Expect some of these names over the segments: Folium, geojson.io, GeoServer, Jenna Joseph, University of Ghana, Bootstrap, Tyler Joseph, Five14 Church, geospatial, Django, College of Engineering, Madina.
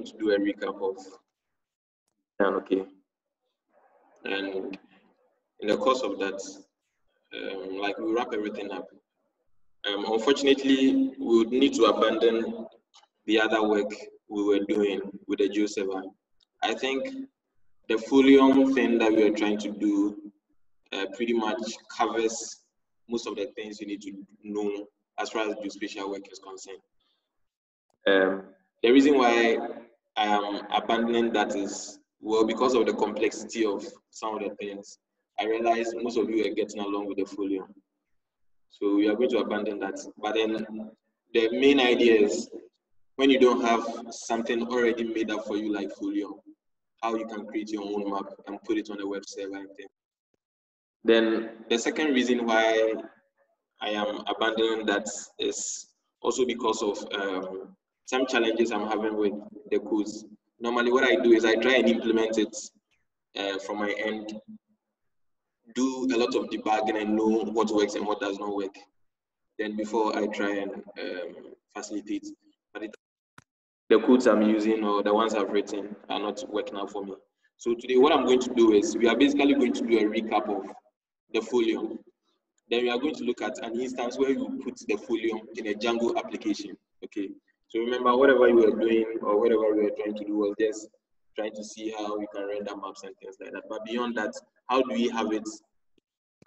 going to do a recap of Django. And in the course of that, like we wrap everything up. Unfortunately, we would need to abandon the other work we were doing with the GeoServer. I think the Folium thing that we are trying to do pretty much covers most of the things you need to know as far as geospatial work is concerned. The reason why I am abandoning that is, well, because of the complexity of some of the things. I realize most of you are getting along with the Folium. So we are going to abandon that. But then the main idea is, when you don't have something already made up for you like Folium, how you can create your own map and put it on a web server and things. Then the second reason why I am abandoning that is also because of some challenges I'm having with the codes. Normally what I do is I try and implement it from my end, do a lot of debugging and know what works and what does not work, then before I try and facilitate. But the codes I'm using or the ones I've written are not working out for me. So today what I'm going to do is we are basically going to do a recap of the Folium. Then we are going to look at an instance where you put the Folium in a Django application. Okay. So remember, whatever you were doing or whatever we were trying to do was just trying to see how we can render maps and things like that. But beyond that, how do we have it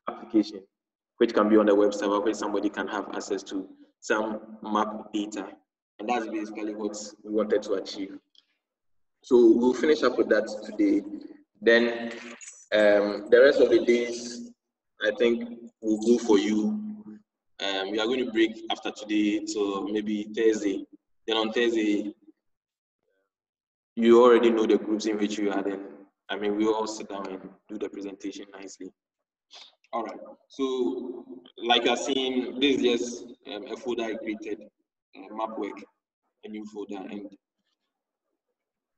application, which can be on a web server where somebody can have access to some map data. And that's basically what we wanted to achieve. So we'll finish up with that today. Then the rest of the days, I think, will go for you. We are going to break after today till maybe Thursday. Then on Thursday, you already know the groups in which you are in. I mean, we all sit down and do the presentation nicely. All right. So, like I've seen, this is just a folder I created, map work, a new folder, and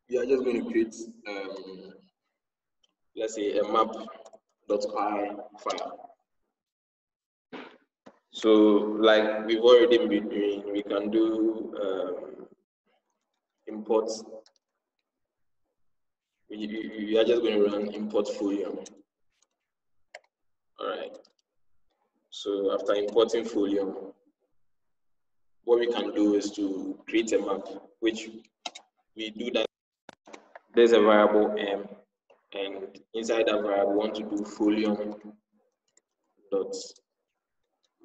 we are just going to create, let's say, a map.py file. So, like we've already been doing, we can do import. We are just going to run import Folium. All right. So after importing Folium, what we can do is to create a map, which we do that. There's a variable m, and inside that variable, we want to do Folium dot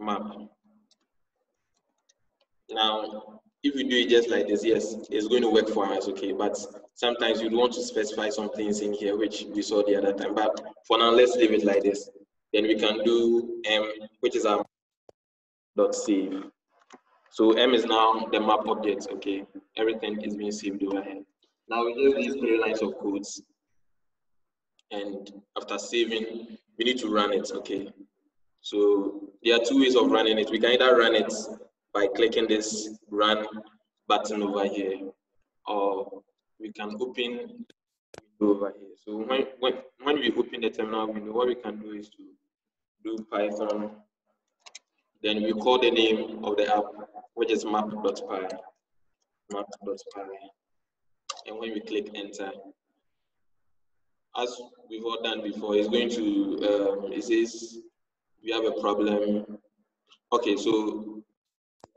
map. Now, if you do it just like this, yes, it's going to work for us, okay, but sometimes you'd want to specify some things in here, which we saw the other time, but for now, let's leave it like this. Then we can do m, which is our dot save. So m is now the map object, okay. Everything is being saved over here. Now we do these three lines of codes, and after saving, we need to run it, okay. So there are two ways of running it. We can either run it by clicking this run button over here, or we can open over here. So when we open the terminal window, what we can do is to do Python, then we call the name of the app, which is map.py, map.py. And when we click enter, as we've all done before, it's going to, it says, we have a problem. Okay, so,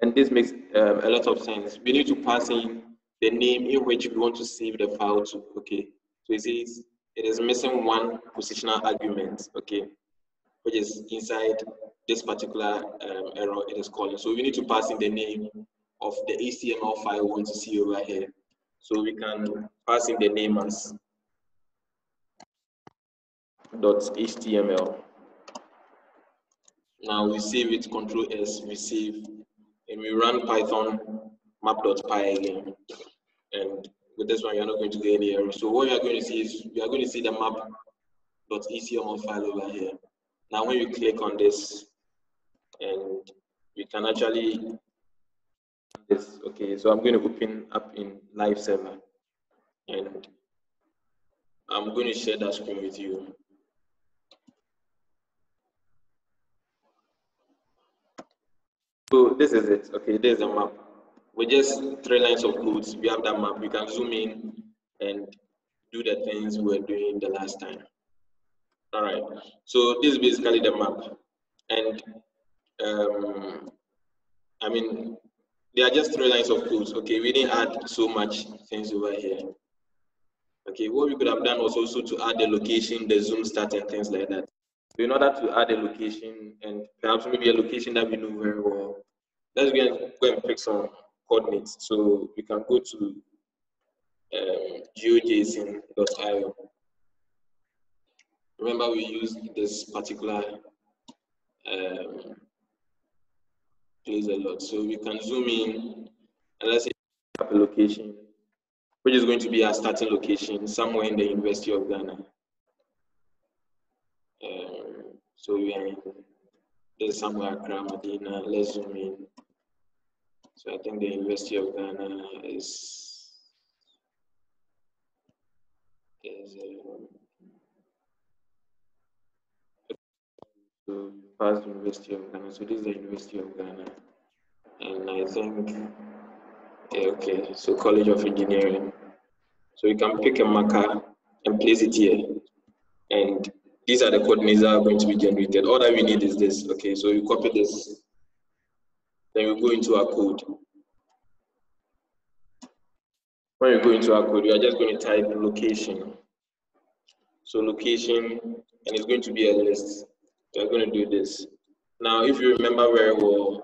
and this makes a lot of sense. We need to pass in the name in which we want to save the file to, okay. So it is missing one positional argument, okay, which is inside this particular error it is calling. So we need to pass in the name of the HTML file we want to see over here. So we can pass in the name as .html. Now we save it, Control S, we save, and we run Python map.py again. And with this one, you're not going to get any error. So what you're going to see is, you're going to see the map.html file over here. Now when you click on this, and you can actually, this, okay, so I'm going to open up in live server. And I'm going to share that screen with you. So this is it, okay, there's a map. with just 3 lines of code, we have that map. We can zoom in and do the things we were doing the last time. All right, so this is basically the map. And I mean, there are just 3 lines of code. Okay, we didn't add so much things over here. Okay, what we could have done was also to add the location, the zoom start, and things like that. So in order to add a location, and perhaps maybe a location that we know very well, let's go and pick some coordinates. So we can go to geojson.io. Remember, we used this particular place a lot. So we can zoom in and let's say a location, which is going to be our starting location somewhere in the University of Ghana. So we are in there's somewhere around Madina. Let's zoom in. So I think the University of Ghana is past University of Ghana. So this is the University of Ghana. And I think okay, so College of Engineering. So you can pick a marker and place it here. And these are the coordinates that are going to be generated. All that we need is this. Okay, so you copy this. Then you go into our code. When you go into our code, you are just going to type location. So location, and it's going to be a list. So I'm going to do this. Now, if you remember very well,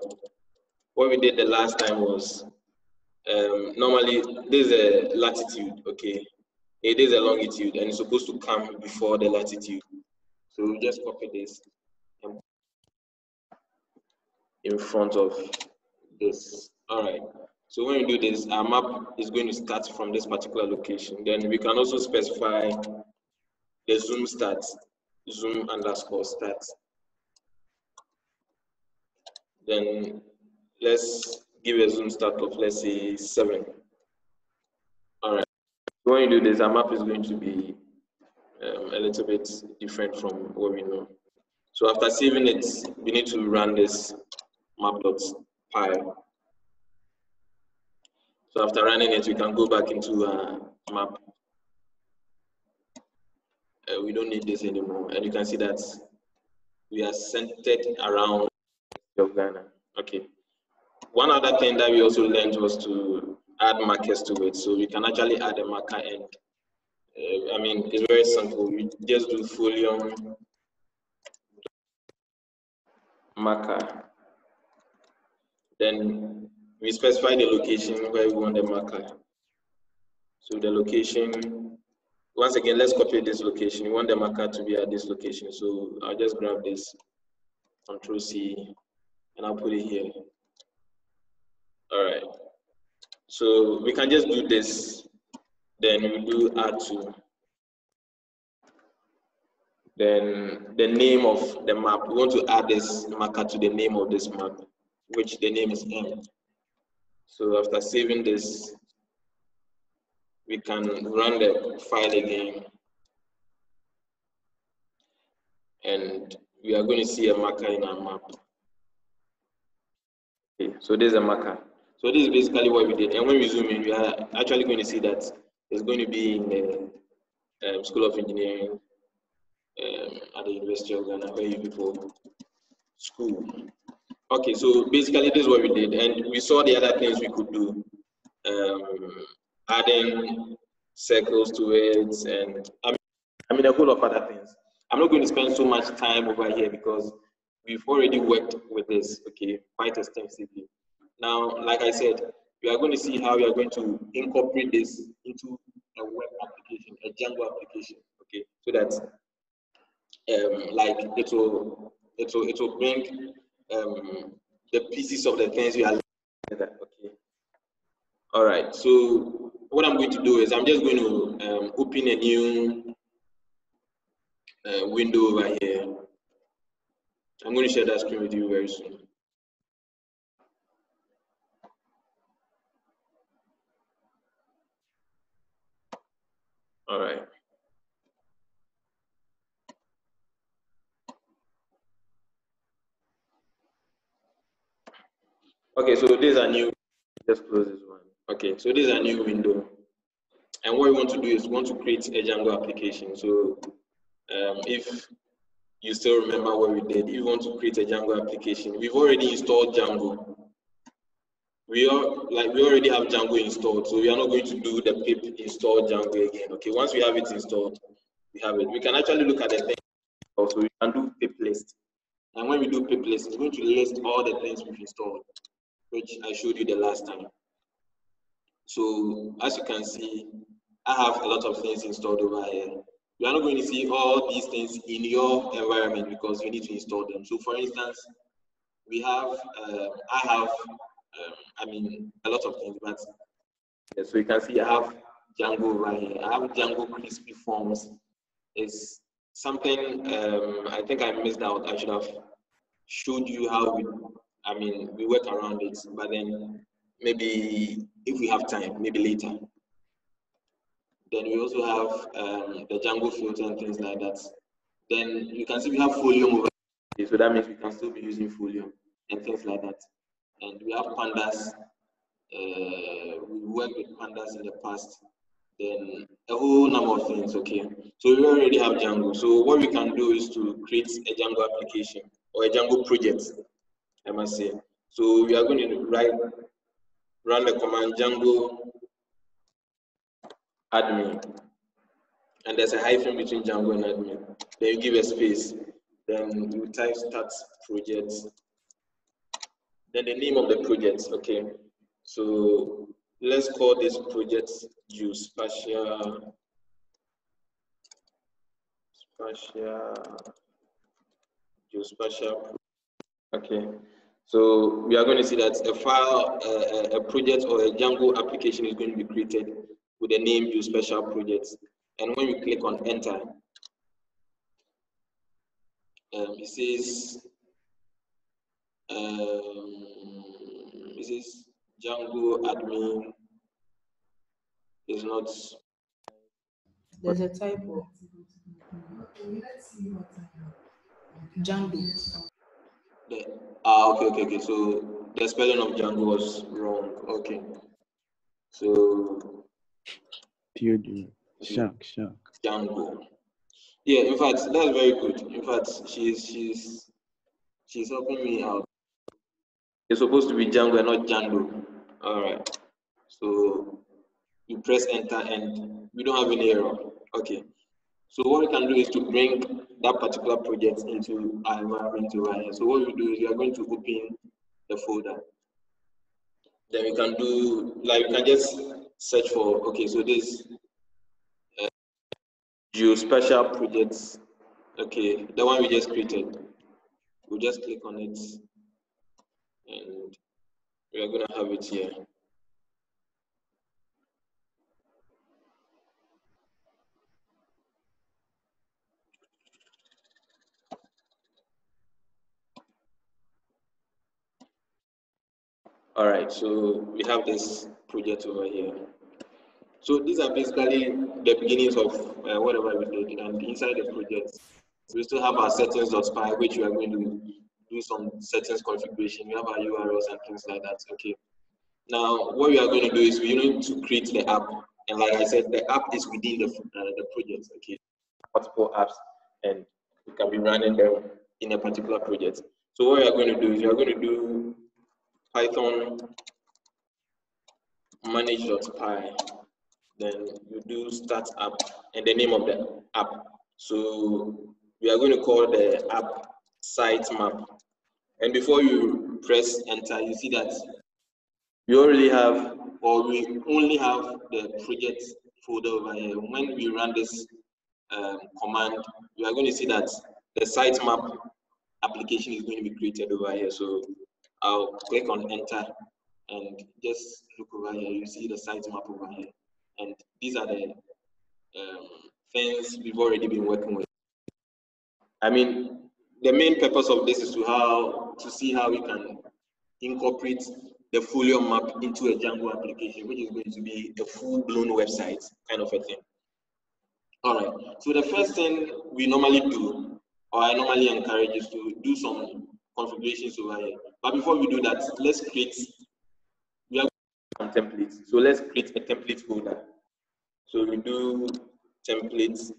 what we did the last time was, normally this is a latitude, okay? It is a longitude, and it's supposed to come before the latitude. So we'll just copy this and in front of this. All right. So when we do this, our map is going to start from this particular location. Then we can also specify the zoom start, zoom_start. Then let's give a zoom start of, let's say, 7. All right. When you do this, our map is going to be a little bit different from what we know. So after saving it, we need to run this map.py. So after running it, we can go back into map. We don't need this anymore. And you can see that we are centered around Ghana. Okay. One other thing that we also learned was to add markers to it. So we can actually add a marker, and I mean, it's very simple. We just do folium marker. Then we specify the location where we want the marker. So the location, once again, let's copy this location. We want the marker to be at this location. So I'll just grab this, Ctrl+C, and I'll put it here. All right. So we can just do this, then we do add to. Then the name of the map, we want to add this marker to the name of this map, which the name is M. So after saving this, we can run the file again. And we are going to see a marker in our map. Okay, so there's a marker. So this is basically what we did. And when we zoom in, we are actually going to see that it's going to be in the School of Engineering at the University of Ghana, where you people school. Okay, so basically this is what we did. And we saw the other things we could do, adding circles to it, and I mean a whole lot of other things. I'm not going to spend so much time over here because we've already worked with this, okay, quite extensively. Now, like I said, we are going to see how we are going to incorporate this into a web application, a Django application, okay? So that, like, it will bring the pieces of the things we are together, okay? All right, so what I'm going to do is I'm just going to open a new window over here. I'm going to share that screen with you very soon. All right. Okay, so these are new Let's close this one. Okay, so this is a new window. And what we want to do is we want to create a Django application. So if you still remember what we did, if you want to create a Django application, we've already installed Django. We already have Django installed, so we are not going to do the pip install Django again. Okay, once we have it installed, we have it. We can actually look at the thing. Also, we can do pip list. And when we do pip list, it's going to list all the things we've installed, which I showed you the last time. So as you can see, I have a lot of things installed over here. You are not going to see all these things in your environment because you need to install them. So for instance, we have, a lot of things, but yeah, so you can see I have Django right here. I have Django Crispy Forms. It's something I think I missed out. I should have showed you how we work around it, but then maybe if we have time, maybe later. Then we also have the Django filter and things like that. Then you can see we have Folium over here, so that means we can still be using Folium and things like that. And we have pandas. We worked with pandas in the past. Then a whole number of things. Okay, so we already have Django. So what we can do is to create a Django application or a Django project, I must say. So we are going to run the command Django admin, and there's a hyphen between Django and admin. Then you give a space. Then you type start project. Then the name of the project. Okay, so let's call this project geospatial. Okay, so we are going to see that a file, a project or a Django application is going to be created with the name geospatial project. And when you click on enter, it says this is Django admin is not. There's a typo. Django. Yeah. Ah, okay. So the spelling of Django was wrong. Okay. So. Shark. Django. Yeah. In fact, that's very good. In fact, she's helping me out. It's supposed to be Django and not Django. All right. So you press enter and we don't have any error. Okay. So what we can do is to bring that particular project into our environment right here. So what we do is we are going to open the folder. Then we can do, we can just search for, okay, so this geospatial projects. Okay, the one we just created. We'll just click on it. And we are going to have it here. All right, so we have this project over here. So these are basically the beginnings of whatever we did. And inside the project, we still have our settings.py, which we are going to do some settings configuration. We have our URLs and things like that. Okay. Now, what we are going to do is we need to create the app. And like I said, the app is within the project. Okay. Multiple apps, and it can be running them in a particular project. So what we are going to do is we are going to do Python manage.py. Then you do start app and the name of the app. So we are going to call the app sitemap. And before you press enter, you see that we only have the project folder over here. When we run this command, you are going to see that the sitemap application is going to be created over here. So I'll click on enter and just look over here. You see the sitemap over here. And these are the things we've already been working with. The main purpose of this is to see how we can incorporate the Folium map into a Django application, which is going to be a full-blown website kind of a thing. All right, so the first thing we normally do, or I normally encourage, is to do some configurations over here. But before we do that, let's create, we are some templates. So let's create a template folder. So we do templates.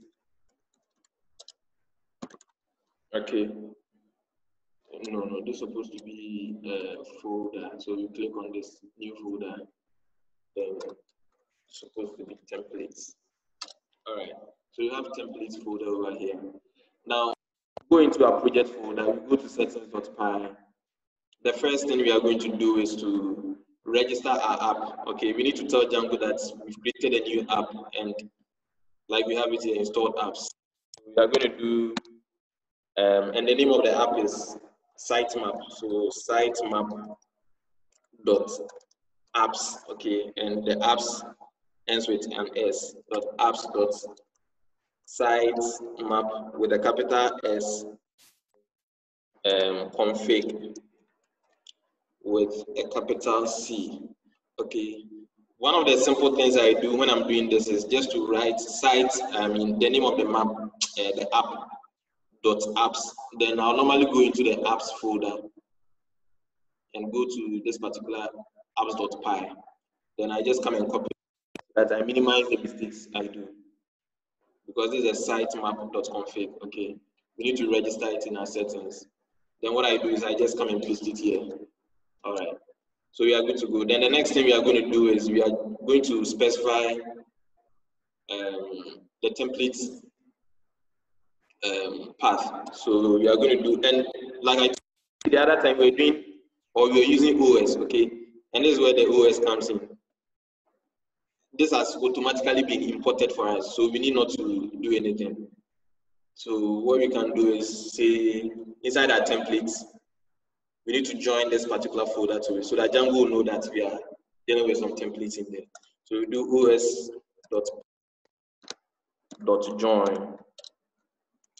Okay. No, this is supposed to be a folder. So you click on this new folder. Then it's supposed to be templates. All right. So you have templates folder over here. Now go into our project folder. We go to settings.py. The first thing we are going to do is to register our app. Okay, we need to tell Django that we've created a new app, and like we have it here, installed apps. We are going to do, and the name of the app is sitemap. So sitemap.apps. Okay, and the apps ends with an S. Sitemap with a capital S, config with a capital C. Okay, one of the simple things I do when I'm doing this is just to write the name of the map, the app dot apps. Then I'll normally go into the apps folder and go to this particular apps.py. Then I just come and copy that. I minimize the mistakes I do because this is a sitemap.config. Okay, we need to register it in our settings. Then what I do is I just come and paste it here. All right, so we are good to go. Then the next thing we are going to do is we are going to specify the template path. So we are going to do, and like I told you the other time, we're doing or we're using OS, okay? And this is where the OS comes in. This has automatically been imported for us, so we need not to do anything. So what we can do is say inside our templates, we need to join this particular folder to it so that Django will know that we are dealing with some templates in there. So we do os.join.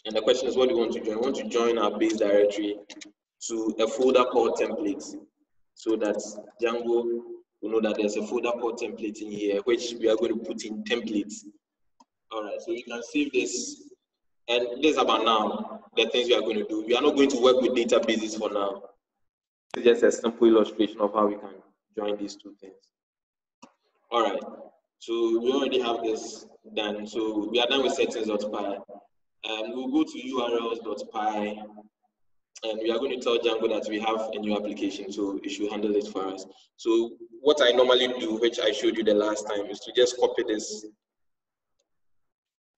And the question is, what do you want to join? We want to join our base directory to a folder called templates so that Django will know that there's a folder called template in here, which we are going to put in templates. All right, so you can save this. And this is about now, the things we are going to do. We are not going to work with databases for now. It's just a simple illustration of how we can join these two things. All right, so we already have this done. So we are done with settings.py. We'll go to urls.py, and we are going to tell Django that we have a new application, so it should handle it for us. So what I normally do, which I showed you the last time, is to just copy this.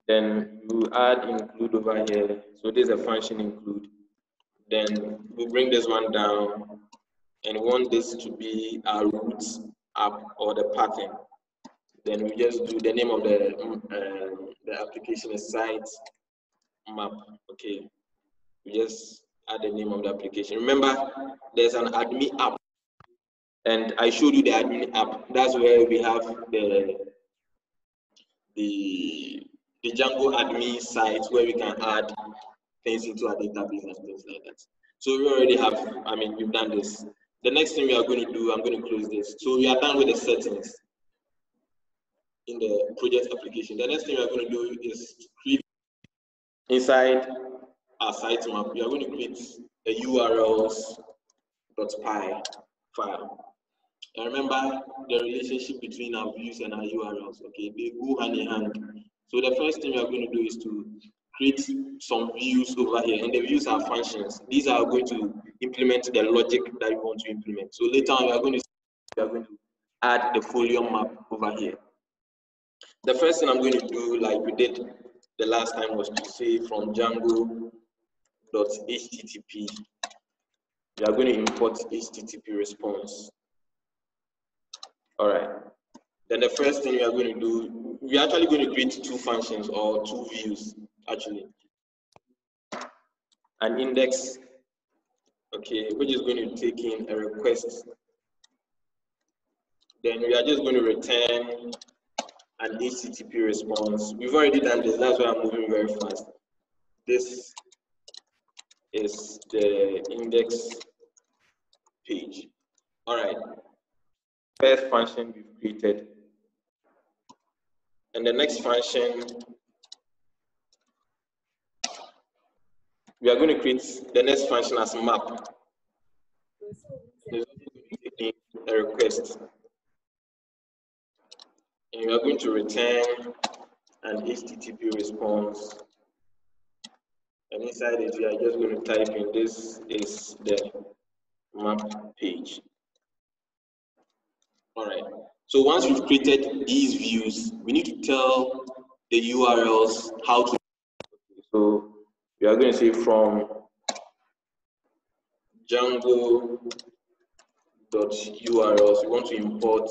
Then we'll add include over here. So there's a function include. Then we'll bring this one down and want this to be our root app or the pattern. Then we just do the name of the application is sitemap. Okay, we just add the name of the application. Remember, there's an admin app, and I showed you the admin app. That's where we have the Django admin site where we can add things into our database and things like that. So we already have, we've done this. The next thing we are going to do, I'm going to close this. So we are done with the settings in the project application. The next thing we are going to do is create inside our sitemap. We are going to create a urls.py file. And remember the relationship between our views and our URLs. Okay, they go hand in hand. So the first thing we are going to do is to create some views over here, and the views are functions. These are going to implement the logic that we want to implement. So later on, we are going to add the folium map over here. The first thing I'm going to do, like we did the last time, was to say from django.http, we are going to import HTTP response. All right. Then the first thing we are going to do, we are actually going to create two functions or two views, actually. An index, okay, which is going to take in a request. Then we are just going to return an HTTP response. We've already done this, that's why I'm moving very fast. This is the index page. All right, first function we've created. And the next function, we are going to create the next function as map. A request. and you are going to return an HTTP response. And inside it, you are just going to type in, this is the map page. All right. So once we've created these views, we need to tell the URLs how to. So we are going to say from Django.urls, we want to import.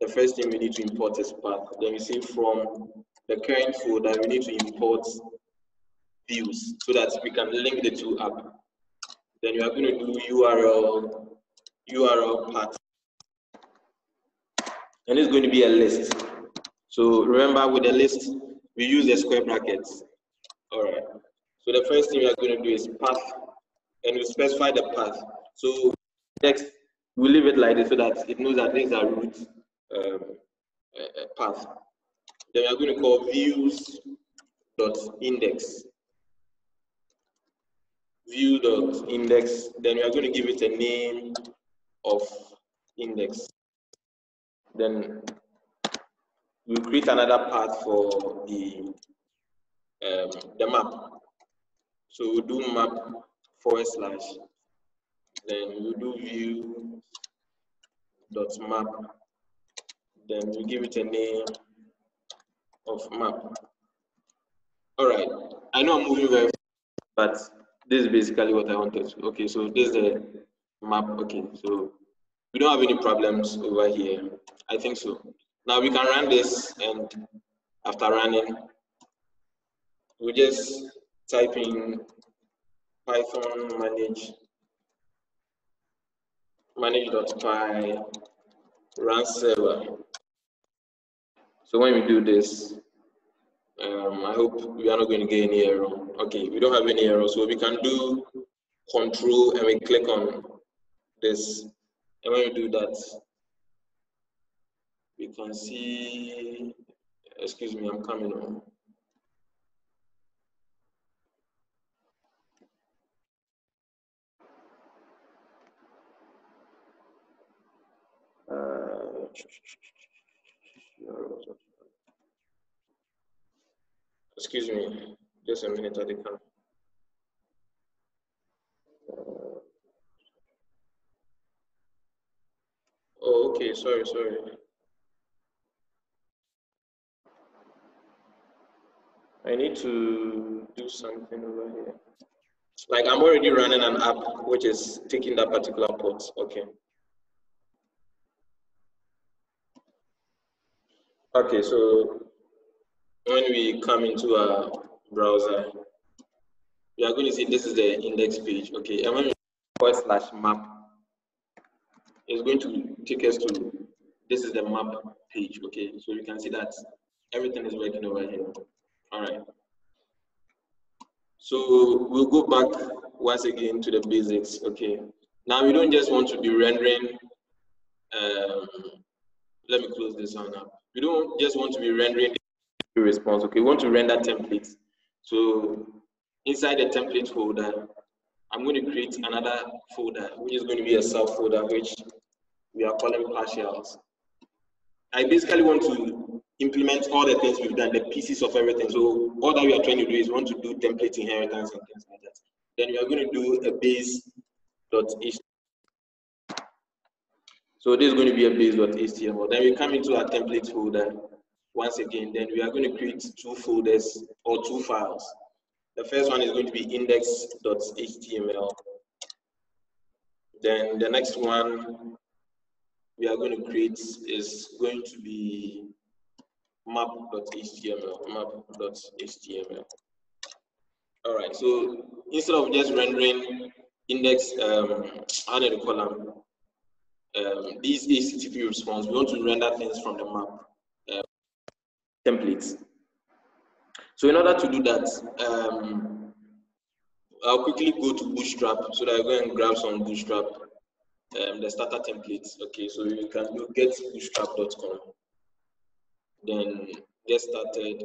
The first thing we need to import is path. Then we say from the current folder, we need to import views so that we can link the two up. Then we are going to do URL path. And it's going to be a list. So remember, with the list, we use the square brackets. All right. So the first thing we are going to do is path, and we specify the path. So next, we leave it like this so that it knows that these are root path. Then we are going to call views.index. View.index. Then we are going to give it a name of index. Then we'll create another path for the map. So we'll do map /, then we'll do view.map, then we'll give it a name of map. All right, I know I'm moving very fast, but this is basically what I wanted. Okay, so this is the map. Okay, so we don't have any problems over here. I think so. Now we can run this, and after running, we just type in Python manage.py run server. So when we do this, I hope we are not going to get any error. Okay, we don't have any error, so we can do control and we click on this. And when we do that, we can see, excuse me, I'm coming on. Excuse me, just a minute at the camera. Oh, okay, sorry. I need to do something over here. Like, I'm already running an app which is taking that particular port. Okay. Okay, so when we come into our browser, we are going to see this is the index page. Okay, and when we /map, it's going to take us to, this is the map page. Okay, so you can see that everything is working over here. All right. So we'll go back once again to the basics. Okay. Now we don't just want to be rendering. Let me close this one up. We don't just want to be rendering the response. Okay. We want to render templates. So inside the template folder, I'm going to create another folder, which is going to be a subfolder, which we are calling partials. I basically want to implement all the things we've done, the pieces of everything. So all that we are trying to do is we want to do template inheritance and things like that. Then we are going to do a base.html. So this is going to be a base.html. Then we come into our template folder once again. Then we are going to create two folders or two files. The first one is going to be index.html. Then the next one we are going to create is going to be map.html. All right, so instead of just rendering index, these HTTP response, we want to render things from the map templates. So in order to do that, I'll quickly go to Bootstrap so that I go and grab some Bootstrap, the starter templates. Okay, so you can do getbootstrap.com. Then get started.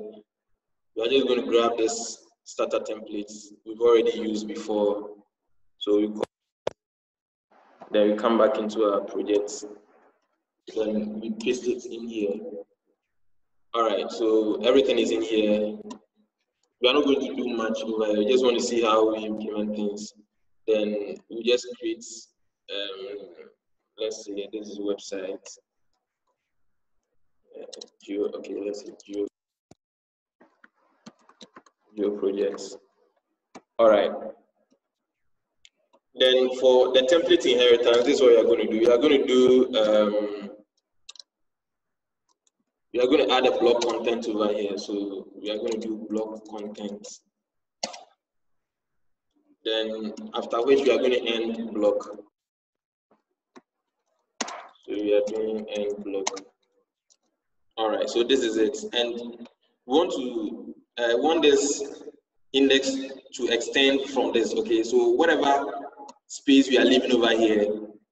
We are just going to grab this starter templates we've already used before. So we then we come back into our projects. Then we paste it in here. All right, so everything is in here. We are not going to do much over here. We just want to see how we implement things. Then we just create, let's see, this is a website. Okay, let's see, geo projects. All right. Then for the template inheritance, this is what we are going to do. We are going to do, we are going to add a block content over here. So we are going to do block content. Then after which we are going to end block. So we are doing end block. All right, so this is it. And we want to, want this index to extend from this, okay? So whatever space we are leaving over here,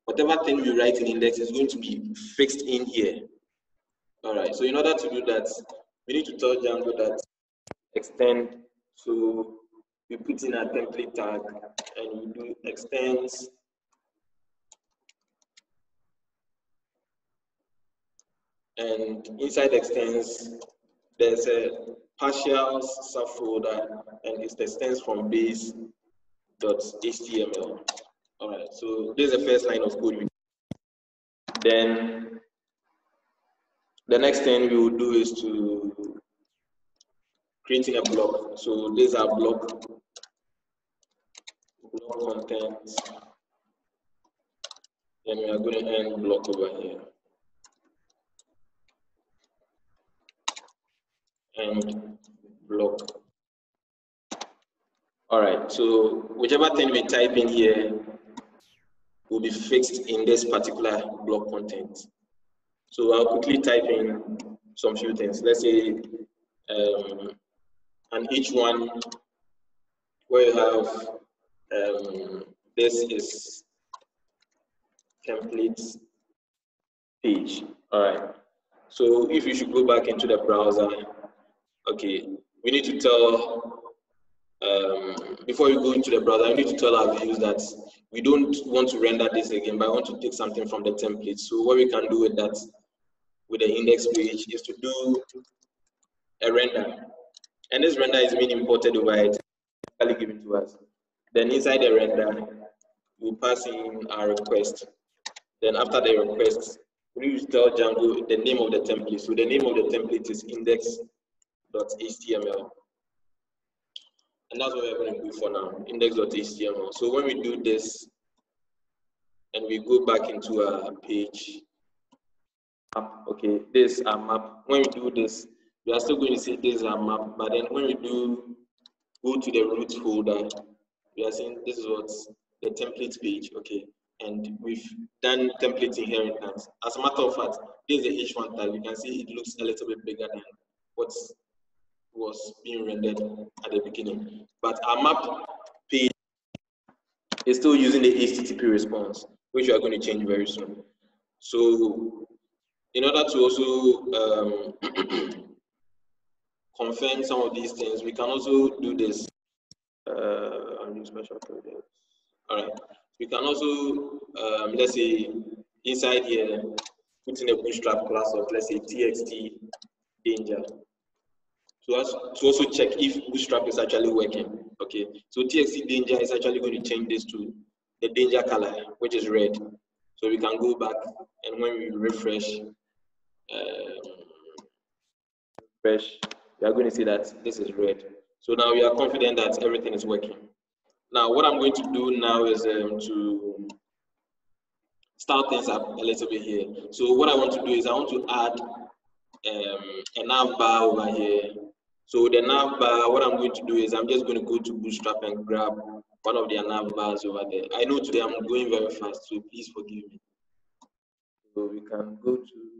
whatever thing we write in index is going to be fixed in here. All right, so in order to do that, we need to tell Django that extend. So we put in a template tag and we do extends and inside extends there's a partials subfolder and it extends from base.html. All right, so this is the first line of code. Then the next thing we will do is to creating a block. So these are block content. Then we are going to end block over here. And block. All right, so whichever thing we type in here will be fixed in this particular block content. So I'll quickly type in some few things. Let's say and each one where you have this is template page. All right, so if you should go back into the browser. Okay, we need to tell, before we go into the browser, we need to tell our views that we don't want to render this again, but I want to take something from the template. So what we can do with that, with the index page, is to do a render. And this render is being imported over it, given to us. Then inside the render, we pass in our request. Then after the request, we need to tell Django the name of the template. So the name of the template is index.html, and that's what we're going to do for now, index.html. So when we do this and we go back into our page map, okay, this is our map. When we do this, we are still going to see this is our map, but then when we do go to the root folder, we are seeing this is what the template page, okay, and we've done template inheritance. As a matter of fact, this is the H1 tag. You can see it looks a little bit bigger than what was being rendered at the beginning. But our map page is still using the HTTP response, which we are going to change very soon. So in order to also confirm some of these things, we can also do this. All right. We can also, let's say, inside here, put in a Bootstrap class of, let's say, txt danger. So to also check if Bootstrap is actually working. Okay, so txt danger is actually going to change this to the danger color, which is red. So we can go back and when we refresh, we are going to see that this is red. So now we are confident that everything is working. Now what I'm going to do now is to start things up a little bit here. So what I want to do is I want to add a navbar over here. So the navbar, what I'm going to do is I'm just going to go to Bootstrap and grab one of their navbars over there. I know today I'm going very fast, so please forgive me. So we can go to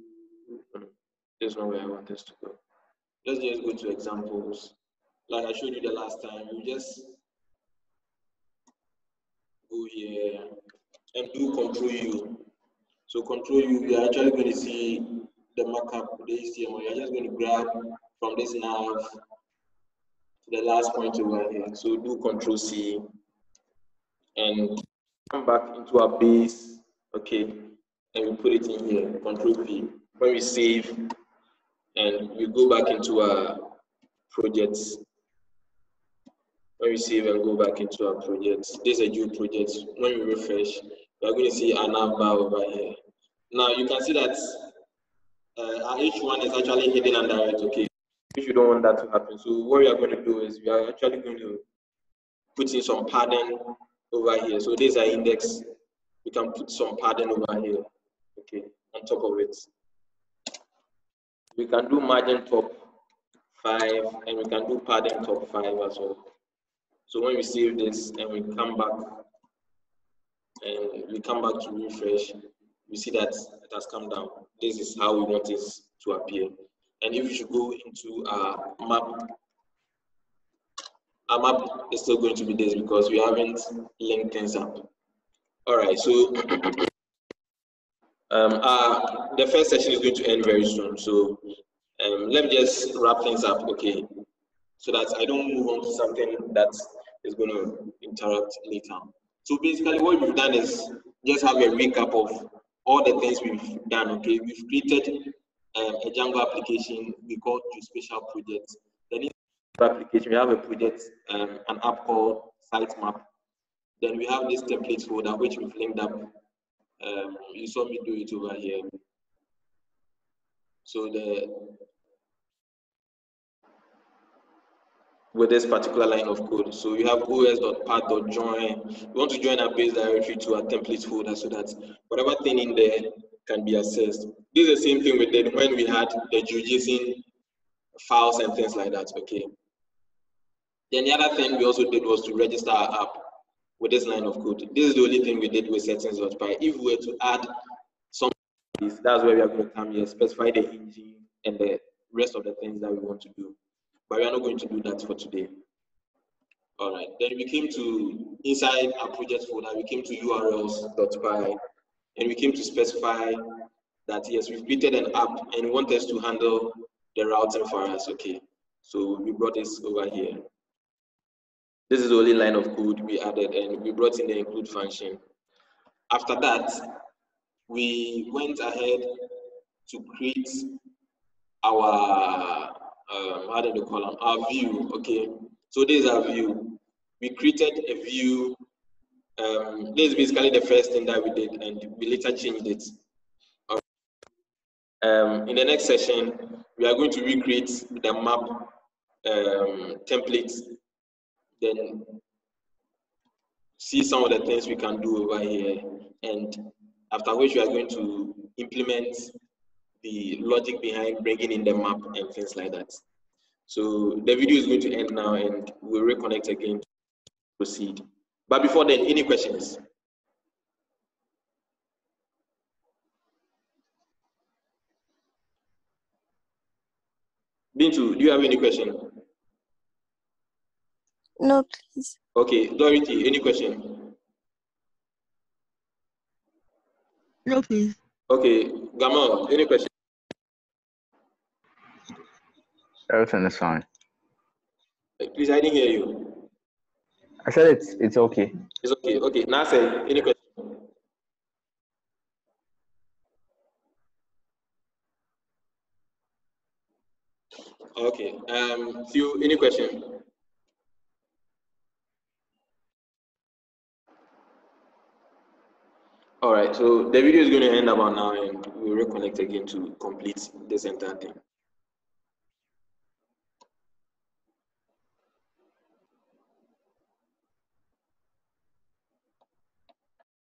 this one where I want us to go. Let's just go to examples. Like I showed you the last time, you just go here and do Control U. So Control U, we are actually going to see the markup, the HTML. You're just going to grab from this nav to the last point over here. So do Control C and come back into our base, okay, and we put it in here, Control V. When we save, and you go back into our projects. When we save and go back into our projects, this is a new project. When we refresh, we are going to see a number over here. Now you can see that our H1 is actually hidden under it. Okay, if you don't want that to happen, so what we are going to do is we are actually going to put in some padding over here. So this is our index. We can put some padding over here. Okay, on top of it, we can do margin top 5, and we can do padding top 5 as well. So when we save this and we come back to refresh, we see that it has come down. This is how we want it to appear. And if you should go into our map is still going to be this because we haven't linked things up. All right, so the first session is going to end very soon. So let me just wrap things up, okay? So that I don't move on to something that is going to interrupt later. So basically what we've done is just have a recap of all the things we've done, okay? We've created a Django application we call geospatial project. Then in the application, we have a project, an app called Sitemap. Then we have this template folder, which we've linked up. You saw me do it over here. So with this particular line of code. So we have os.path.join. We want to join our base directory to our template folder so that whatever thing in there can be accessed. This is the same thing we did when we had the geojson files and things like that, okay? Then the other thing we also did was to register our app with this line of code. This is the only thing we did with settings.py. If we were to add some, that's where we are going to come here, specify the engine and the rest of the things that we want to do. But we are not going to do that for today. All right, then we came to inside our project folder, we came to urls.py, and we came to specify that yes, we've created an app and want us to handle the routing for us. Okay, so we brought this over here. This is the only line of code we added, and we brought in the include function. After that, we went ahead to create our added the column, our view. Okay, so this is our view. We created a view. This is basically the first thing that we did, and we later changed it. In the next session, we are going to recreate the map templates, then see some of the things we can do over here, and after which we are going to implement the logic behind bringing in the map and things like that. So the video is going to end now, and we'll reconnect again to proceed. But before then, any questions? Bintu, do you have any question? No, please. Okay, Dorothy, any question? No, please. Okay, Gamal, any question? Everything is fine. Please, I didn't hear you. I said it's okay. It's okay. Okay, Nasser, any question? Okay. Theo, any question? All right, so the video is going to end about now, and we'll reconnect again to complete this entire thing.